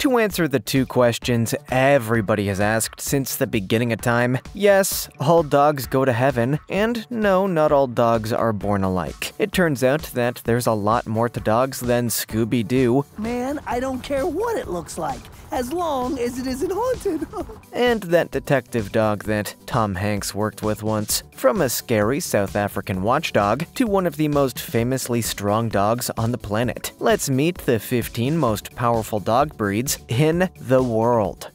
To answer the two questions everybody has asked since the beginning of time, yes, all dogs go to heaven, and no, not all dogs are born alike. It turns out that there's a lot more to dogs than Scooby-Doo. Man, I don't care what it looks like, as long as it isn't haunted. And that detective dog that Tom Hanks worked with once. From a scary South African watchdog to one of the most famously strong dogs on the planet. Let's meet the 15 most powerful dog breeds in the world.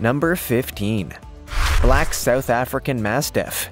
Number 15. Black South African Mastiff.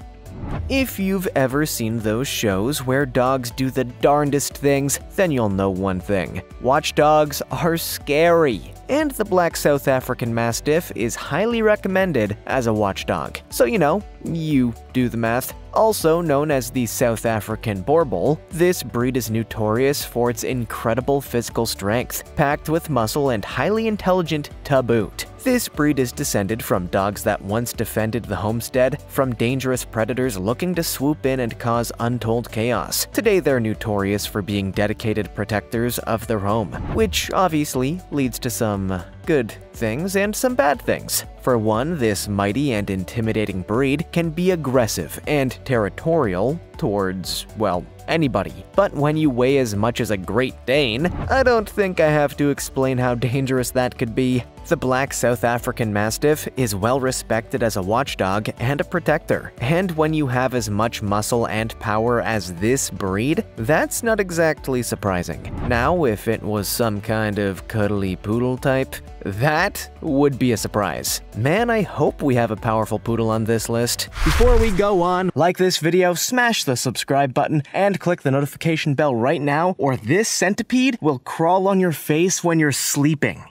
If you've ever seen those shows where dogs do the darndest things, then you'll know one thing. Watchdogs are scary. And the Black South African Mastiff is highly recommended as a watchdog. So, you know, you do the math. Also known as the South African Boerboel, this breed is notorious for its incredible physical strength, packed with muscle and highly intelligent to boot. This breed is descended from dogs that once defended the homestead from dangerous predators looking to swoop in and cause untold chaos. Today they're notorious for being dedicated protectors of their home, which obviously leads to some good things and some bad things. For one, this mighty and intimidating breed can be aggressive and territorial towards, well, anybody. But when you weigh as much as a Great Dane, I don't think I have to explain how dangerous that could be. The Black South African Mastiff is well respected as a watchdog and a protector. And when you have as much muscle and power as this breed, that's not exactly surprising. Now, if it was some kind of cuddly poodle type, that would be a surprise. Man, I hope we have a powerful poodle on this list. Before we go on, like this video, smash the subscribe button, and click the notification bell right now, or this centipede will crawl on your face when you're sleeping.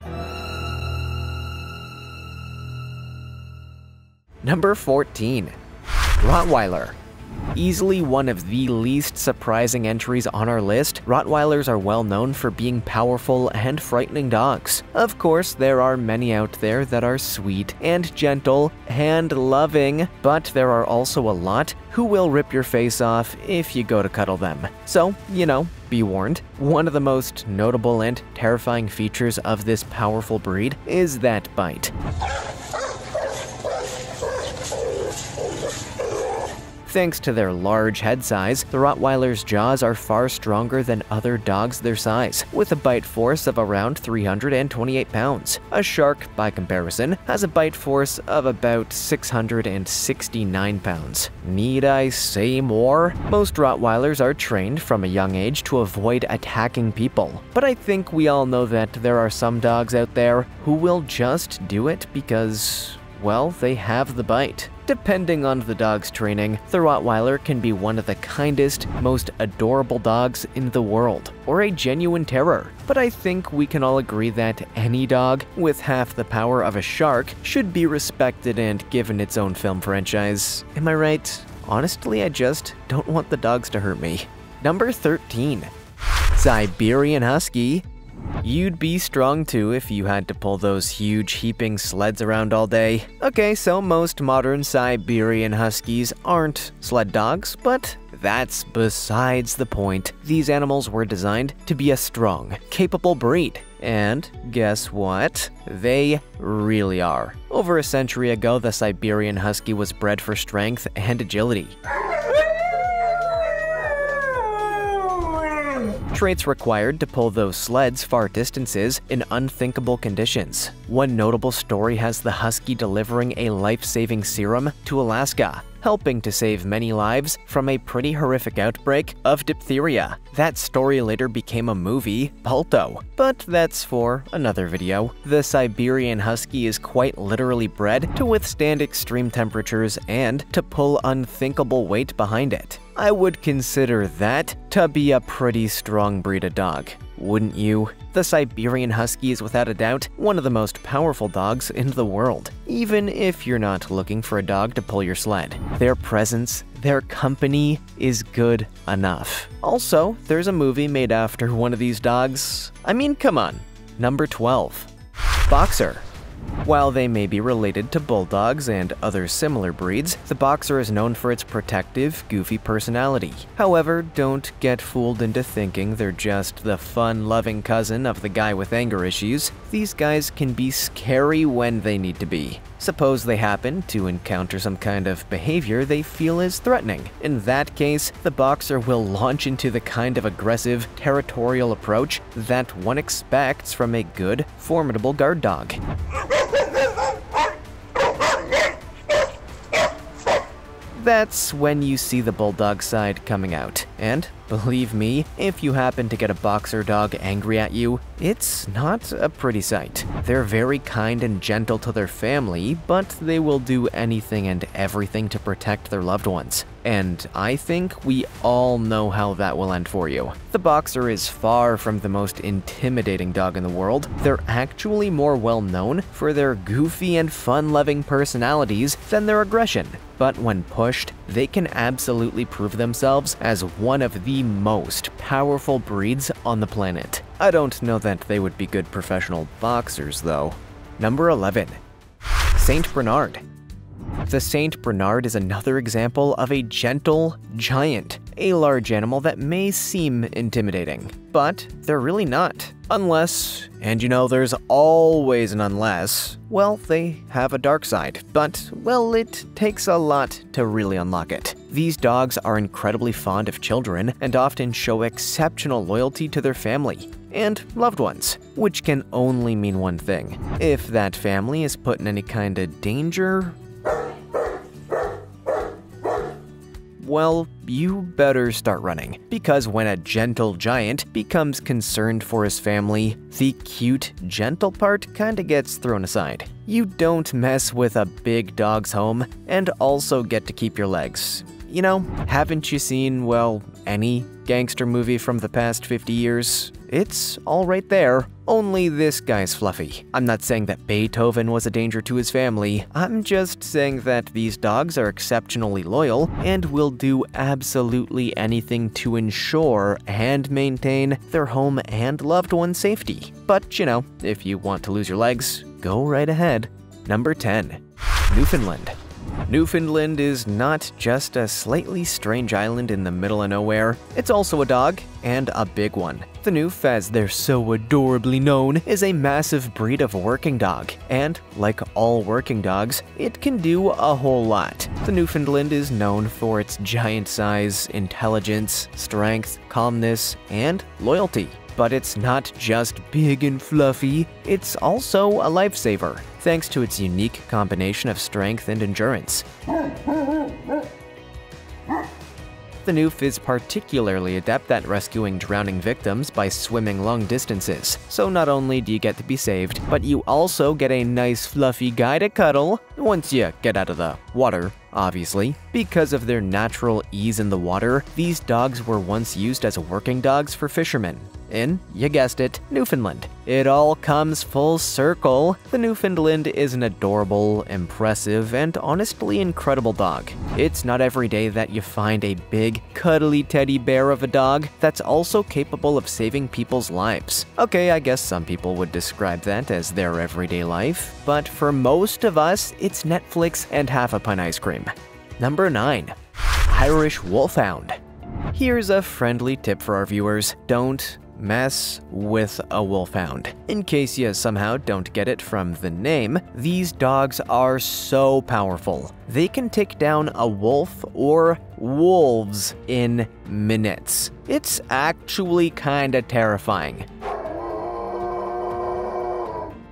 Number 14. Rottweiler. Easily one of the least surprising entries on our list, Rottweilers are well known for being powerful and frightening dogs. Of course, there are many out there that are sweet and gentle and loving, but there are also a lot who will rip your face off if you go to cuddle them. So, you know, be warned. One of the most notable and terrifying features of this powerful breed is that bite. Thanks to their large head size, the Rottweiler's jaws are far stronger than other dogs their size, with a bite force of around 328 pounds. A shark, by comparison, has a bite force of about 669 pounds. Need I say more? Most Rottweilers are trained from a young age to avoid attacking people, but I think we all know that there are some dogs out there who will just do it because, well, they have the bite. Depending on the dog's training, the Rottweiler can be one of the kindest, most adorable dogs in the world, or a genuine terror. But I think we can all agree that any dog with half the power of a shark should be respected and given its own film franchise. Am I right? Honestly, I just don't want the dogs to hurt me. Number 13. Siberian Husky. You'd be strong too if you had to pull those huge heaping sleds around all day. Okay, so most modern Siberian Huskies aren't sled dogs, but that's besides the point. These animals were designed to be a strong, capable breed. And guess what? They really are. Over a century ago, the Siberian Husky was bred for strength and agility. Traits required to pull those sleds far distances in unthinkable conditions. One notable story has the Husky delivering a life-saving serum to Alaska, helping to save many lives from a pretty horrific outbreak of diphtheria. That story later became a movie, Balto, but that's for another video. The Siberian Husky is quite literally bred to withstand extreme temperatures and to pull unthinkable weight behind it. I would consider that to be a pretty strong breed of dog, wouldn't you? The Siberian Husky is without a doubt one of the most powerful dogs in the world, even if you're not looking for a dog to pull your sled. Their presence, their company is good enough. Also, there's a movie made after one of these dogs. I mean, come on. Number 12. Boxer. While they may be related to bulldogs and other similar breeds, the boxer is known for its protective, goofy personality. However, don't get fooled into thinking they're just the fun-loving cousin of the guy with anger issues. These guys can be scary when they need to be. Suppose they happen to encounter some kind of behavior they feel is threatening. In that case, the boxer will launch into the kind of aggressive, territorial approach that one expects from a good, formidable guard dog. That's when you see the bulldog side coming out. And believe me, if you happen to get a boxer dog angry at you, it's not a pretty sight. They're very kind and gentle to their family, but they will do anything and everything to protect their loved ones. And I think we all know how that will end for you. The boxer is far from the most intimidating dog in the world. They're actually more well known for their goofy and fun-loving personalities than their aggression. But when pushed, they can absolutely prove themselves as one of the most powerful breeds on the planet. I don't know that they would be good professional boxers, though. Number 11. Saint Bernard. The Saint Bernard is another example of a gentle giant, a large animal that may seem intimidating, but they're really not. Unless, and you know there's always an unless, well, they have a dark side, but, well, it takes a lot to really unlock it. These dogs are incredibly fond of children and often show exceptional loyalty to their family and loved ones, which can only mean one thing. If that family is put in any kind of danger, well, you better start running, because when a gentle giant becomes concerned for his family, the cute, gentle part kinda gets thrown aside. You don't mess with a big dog's home and also get to keep your legs. You know, haven't you seen, well, any gangster movie from the past 50 years? It's all right there, only this guy's fluffy. I'm not saying that Beethoven was a danger to his family, I'm just saying that these dogs are exceptionally loyal and will do absolutely anything to ensure and maintain their home and loved one's safety. But, you know, if you want to lose your legs, go right ahead. Number 10. Newfoundland. Newfoundland is not just a slightly strange island in the middle of nowhere, it's also a dog, and a big one. The Noof, as they're so adorably known, is a massive breed of working dog, and like all working dogs, it can do a whole lot. The Newfoundland is known for its giant size, intelligence, strength, calmness, and loyalty. But it's not just big and fluffy, it's also a lifesaver, thanks to its unique combination of strength and endurance. The Noof is particularly adept at rescuing drowning victims by swimming long distances, so not only do you get to be saved, but you also get a nice fluffy guy to cuddle once you get out of the water. Obviously, because of their natural ease in the water, these dogs were once used as working dogs for fishermen. In, you guessed it, Newfoundland. It all comes full circle. The Newfoundland is an adorable, impressive, and honestly incredible dog. It's not every day that you find a big, cuddly teddy bear of a dog that's also capable of saving people's lives. Okay, I guess some people would describe that as their everyday life, but for most of us, it's Netflix and half a pint ice cream. Number 9. Irish Wolfhound. Here's a friendly tip for our viewers. Don't mess with a wolfhound. In case you somehow don't get it from the name, these dogs are so powerful. They can take down a wolf or wolves in minutes. It's actually kinda terrifying.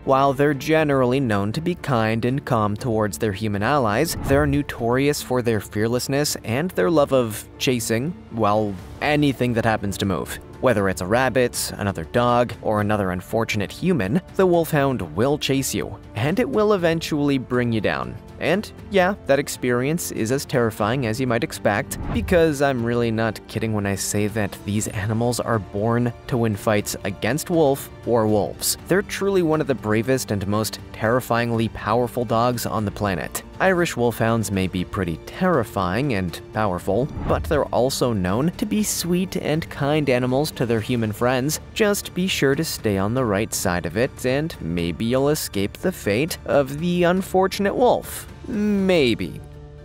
While they're generally known to be kind and calm towards their human allies, they're notorious for their fearlessness and their love of chasing, well, anything that happens to move. Whether it's a rabbit, another dog, or another unfortunate human, the wolfhound will chase you, and it will eventually bring you down. And yeah, that experience is as terrifying as you might expect, because I'm really not kidding when I say that these animals are born to win fights against wolf or wolves. They're truly one of the bravest and most terrifyingly powerful dogs on the planet. Irish wolfhounds may be pretty terrifying and powerful, but they're also known to be sweet and kind animals to their human friends. Just be sure to stay on the right side of it, and maybe you'll escape the fate of the unfortunate wolf. Maybe.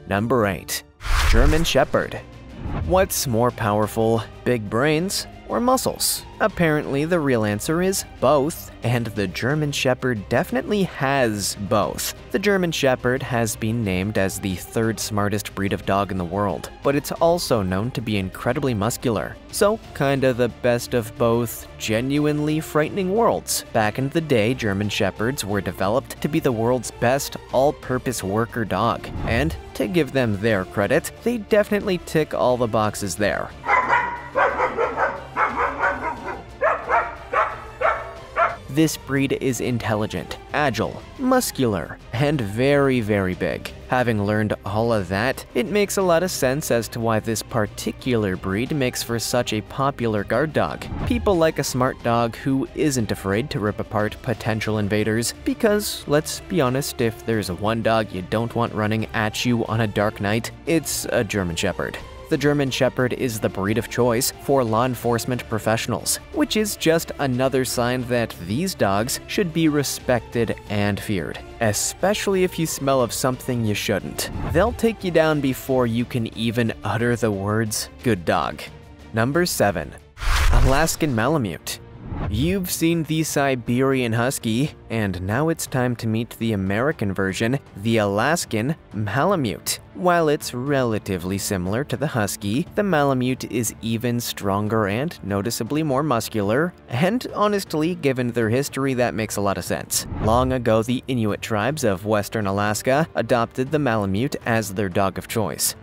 Number 8. German Shepherd. What's more powerful, big brains or muscles? Apparently, the real answer is both, and the German Shepherd definitely has both. The German Shepherd has been named as the third smartest breed of dog in the world, but it's also known to be incredibly muscular. So, kinda the best of both genuinely frightening worlds. Back in the day, German Shepherds were developed to be the world's best all-purpose worker dog, and to give them their credit, they definitely tick all the boxes there. This breed is intelligent, agile, muscular, and very, very big. Having learned all of that, it makes a lot of sense as to why this particular breed makes for such a popular guard dog. People like a smart dog who isn't afraid to rip apart potential invaders, because let's be honest, if there's one dog you don't want running at you on a dark night, it's a German Shepherd. The German Shepherd is the breed of choice for law enforcement professionals, which is just another sign that these dogs should be respected and feared, especially if you smell of something you shouldn't. They'll take you down before you can even utter the words, "Good dog." Number 7. Alaskan Malamute. You've seen the Siberian Husky, and now it's time to meet the American version, the Alaskan Malamute. While it's relatively similar to the Husky, the Malamute is even stronger and noticeably more muscular, and honestly, given their history, that makes a lot of sense. Long ago, the Inuit tribes of Western Alaska adopted the Malamute as their dog of choice.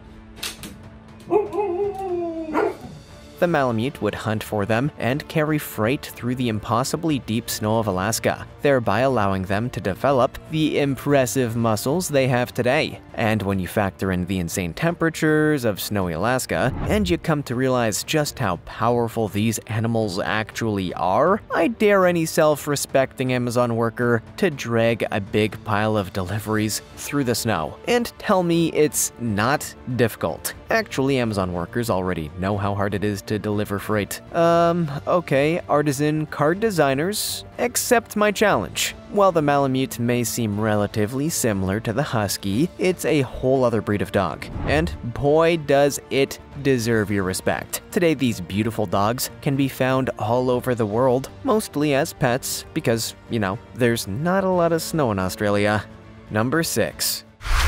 The Malamute would hunt for them and carry freight through the impossibly deep snow of Alaska, thereby allowing them to develop the impressive muscles they have today. And when you factor in the insane temperatures of snowy Alaska, and you come to realize just how powerful these animals actually are, I dare any self-respecting Amazon worker to drag a big pile of deliveries through the snow and tell me it's not difficult. Actually, Amazon workers already know how hard it is to deliver freight. Okay, artisan card designers, accept my challenge. While the Malamute may seem relatively similar to the Husky, it's a whole other breed of dog. And boy, does it deserve your respect. Today, these beautiful dogs can be found all over the world, mostly as pets, because, you know, there's not a lot of snow in Australia. Number 6.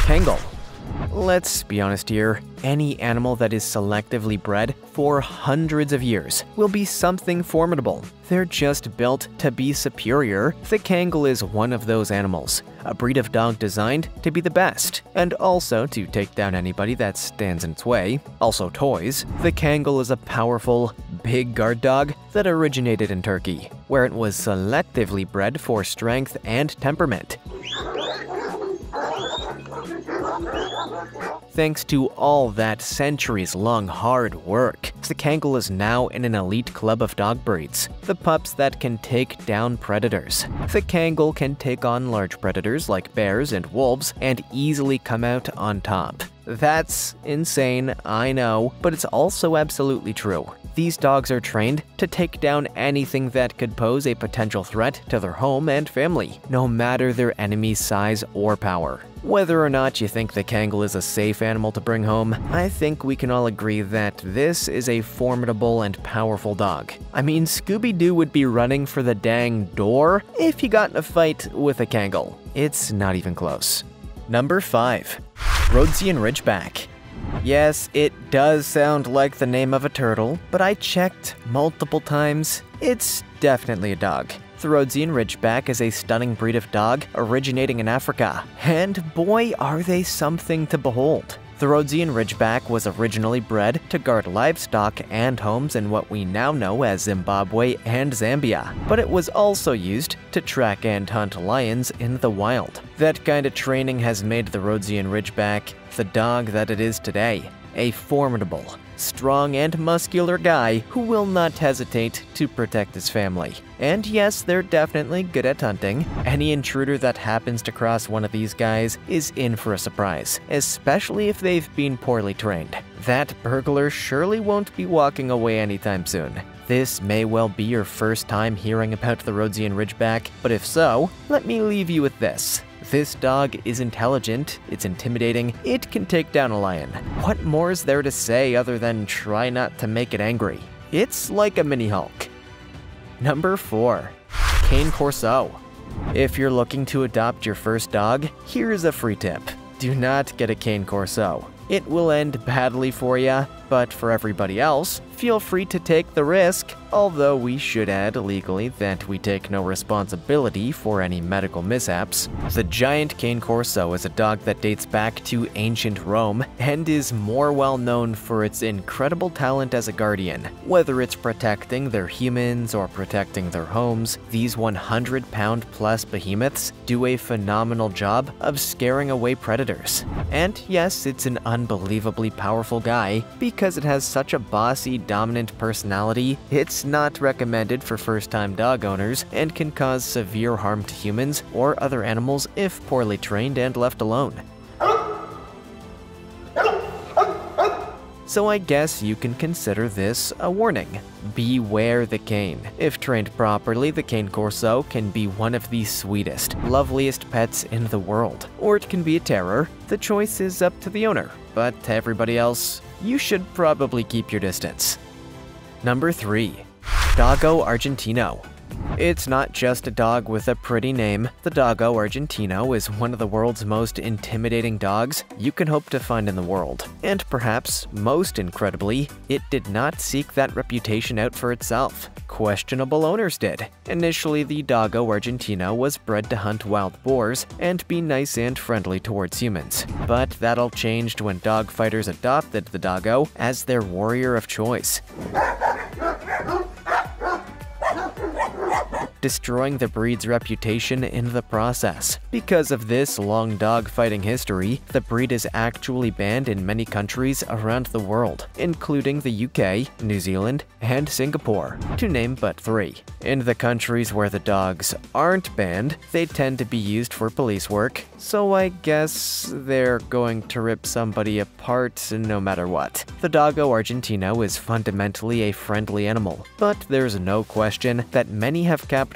Kangal. Let's be honest here, any animal that is selectively bred for hundreds of years will be something formidable. They're just built to be superior. The Kangal is one of those animals, a breed of dog designed to be the best, and also to take down anybody that stands in its way. Also toys, the Kangal is a powerful, big guard dog that originated in Turkey, where it was selectively bred for strength and temperament. Thanks to all that centuries-long hard work, the Kangal is now in an elite club of dog breeds, the pups that can take down predators. The Kangal can take on large predators like bears and wolves and easily come out on top. That's insane, I know, but it's also absolutely true. These dogs are trained to take down anything that could pose a potential threat to their home and family, no matter their enemy's size or power. Whether or not you think the Kangal is a safe animal to bring home, I think we can all agree that this is a formidable and powerful dog. I mean, Scooby-Doo would be running for the dang door if he got in a fight with a Kangal. It's not even close. Number 5. Rhodesian Ridgeback. Yes, it does sound like the name of a turtle, but I checked multiple times. It's definitely a dog. The Rhodesian Ridgeback is a stunning breed of dog originating in Africa, and boy, are they something to behold. The Rhodesian Ridgeback was originally bred to guard livestock and homes in what we now know as Zimbabwe and Zambia, but it was also used to track and hunt lions in the wild. That kind of training has made the Rhodesian Ridgeback the dog that it is today, a formidable, strong and muscular guy who will not hesitate to protect his family. And yes, they're definitely good at hunting. Any intruder that happens to cross one of these guys is in for a surprise, especially if they've been poorly trained. That burglar surely won't be walking away anytime soon. This may well be your first time hearing about the Rhodesian Ridgeback, but if so, let me leave you with this. This dog is intelligent, it's intimidating, it can take down a lion. What more is there to say other than try not to make it angry? It's like a mini Hulk. Number 4. Cane Corso. If you're looking to adopt your first dog, here's a free tip. Do not get a Cane Corso. It will end badly for you, but for everybody else, feel free to take the risk, although we should add legally that we take no responsibility for any medical mishaps. The giant Cane Corso is a dog that dates back to ancient Rome and is more well known for its incredible talent as a guardian. Whether it's protecting their humans or protecting their homes, these 100-pound-plus behemoths do a phenomenal job of scaring away predators. And yes, it's an unbelievably powerful guy. Because it has such a bossy, dominant personality, it's not recommended for first-time dog owners and can cause severe harm to humans or other animals if poorly trained and left alone. So I guess you can consider this a warning. Beware the cane. If trained properly, the Cane Corso can be one of the sweetest, loveliest pets in the world, or it can be a terror. The choice is up to the owner, but to everybody else, you should probably keep your distance. Number 3. Dogo Argentino. It's not just a dog with a pretty name. The Dogo Argentino is one of the world's most intimidating dogs you can hope to find in the world. And perhaps, most incredibly, it did not seek that reputation out for itself. Questionable owners did. Initially, the Dogo Argentino was bred to hunt wild boars and be nice and friendly towards humans. But that all changed when dog fighters adopted the Dogo as their warrior of choice, destroying the breed's reputation in the process. Because of this long dog fighting history, the breed is actually banned in many countries around the world, including the UK, New Zealand, and Singapore, to name but 3. In the countries where the dogs aren't banned, they tend to be used for police work, so I guess they're going to rip somebody apart no matter what. The Dogo Argentino is fundamentally a friendly animal, but there's no question that many have capitalized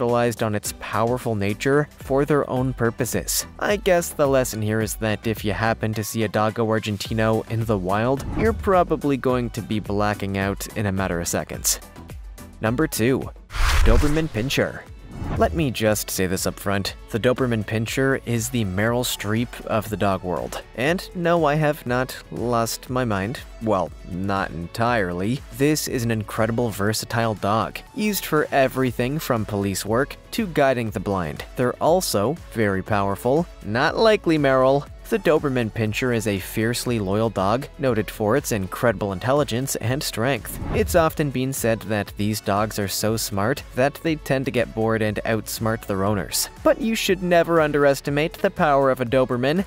on its powerful nature for their own purposes. I guess the lesson here is that if you happen to see a Dogo Argentino in the wild, you're probably going to be blacking out in a matter of seconds. Number 2. Doberman Pinscher. Let me just say this up front, the Doberman Pinscher is the Meryl Streep of the dog world. And no, I have not lost my mind. Well, not entirely. This is an incredible versatile dog, used for everything from police work to guiding the blind. They're also very powerful. Not likely, Meryl. The Doberman Pinscher is a fiercely loyal dog, noted for its incredible intelligence and strength. It's often been said that these dogs are so smart that they tend to get bored and outsmart their owners. But you should never underestimate the power of a Doberman.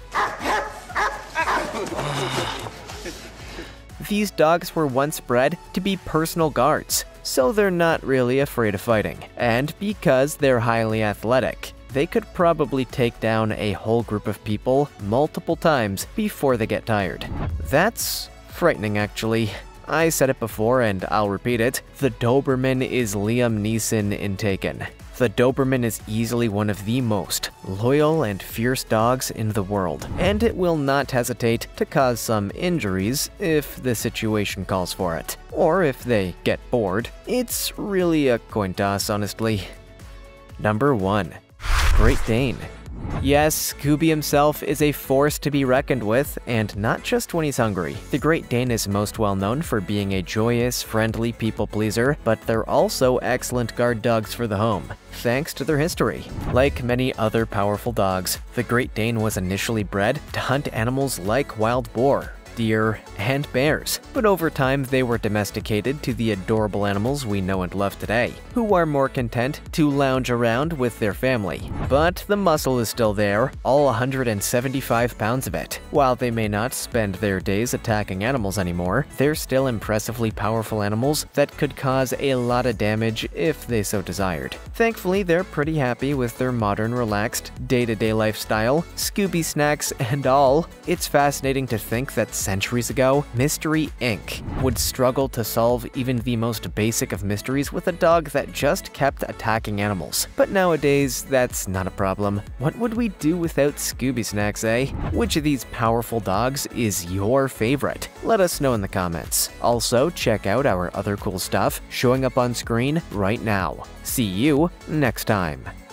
These dogs were once bred to be personal guards, so they're not really afraid of fighting. And because they're highly athletic, they could probably take down a whole group of people multiple times before they get tired. That's frightening, actually. I said it before and I'll repeat it. The Doberman is Liam Neeson in Taken. The Doberman is easily one of the most loyal and fierce dogs in the world, and it will not hesitate to cause some injuries if the situation calls for it, or if they get bored. It's really a coin toss, honestly. Number 1. Great Dane. Yes, Scooby himself is a force to be reckoned with, and not just when he's hungry. The Great Dane is most well known for being a joyous, friendly people pleaser, but they're also excellent guard dogs for the home, thanks to their history. Like many other powerful dogs, the Great Dane was initially bred to hunt animals like wild boar, deer, and bears, but over time they were domesticated to the adorable animals we know and love today, who are more content to lounge around with their family. But the muscle is still there, all 175 pounds of it. While they may not spend their days attacking animals anymore, they're still impressively powerful animals that could cause a lot of damage if they so desired. Thankfully, they're pretty happy with their modern, relaxed, day-to-day lifestyle, Scooby Snacks and all. It's fascinating to think that centuries ago, Mystery Inc. would struggle to solve even the most basic of mysteries with a dog that just kept attacking animals. But nowadays, that's not a problem. What would we do without Scooby Snacks, eh? Which of these powerful dogs is your favorite? Let us know in the comments. Also, check out our other cool stuff showing up on screen right now. See you next time.